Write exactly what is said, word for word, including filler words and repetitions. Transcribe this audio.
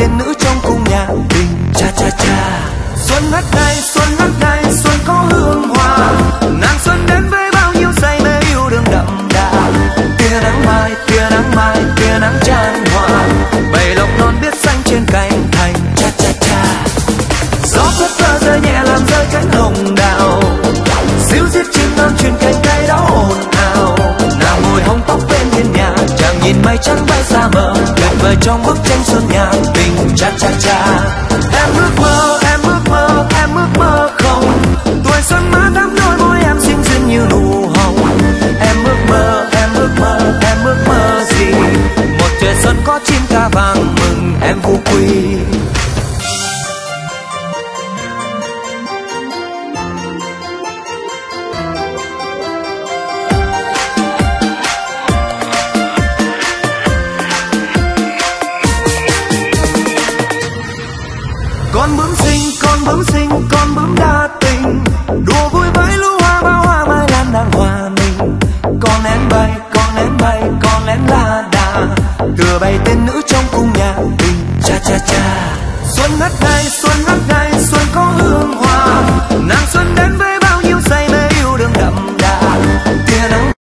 tên nữ trong cung nhà mình. Cha cha cha, xuân ngất ngây, xuân ngất ngây, xuân có hương hoa. Nàng xuân đến với bao nhiêu say mê yêu đương đậm đà. Tia nắng mai, tia nắng mai, tia nắng tràn hoa. Bầy lộc non biết xanh trên cành thành. Cha cha cha, gió phất phơ rơi nhẹ làm rơi cánh hồng đào. Xíu diết chim non truyền cánh tay đó ồn ào. Nàng ngồi hóng tóc bên hiên nhà, chàng nhìn mây trắng bay xa mờ, tuyệt vời trong bức tranh xuân nhà tình. Cha cha cha, em ước mơ, em ước mơ, em ước mơ không. Tuổi xuân má thắm đôi môi em xinh xinh như nụ hồng. Em ước mơ, em ước mơ, em ước mơ gì? Một trời xuân có chim ca vàng mừng em phú quý. Con bướm xinh, con bướm xinh, con bướm đa tình. Đùa vui với lũ hoa bao hoa mai lan đang hòa mình. Con én bay, con én bay, con én la đà. Thừa bay tên nữ trong cung nhà mình. Cha cha cha, xuân ngất ngây, xuân ngất ngây, xuân có hương hoa. Nàng xuân đến với